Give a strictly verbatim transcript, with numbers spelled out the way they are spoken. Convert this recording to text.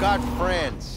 got friends.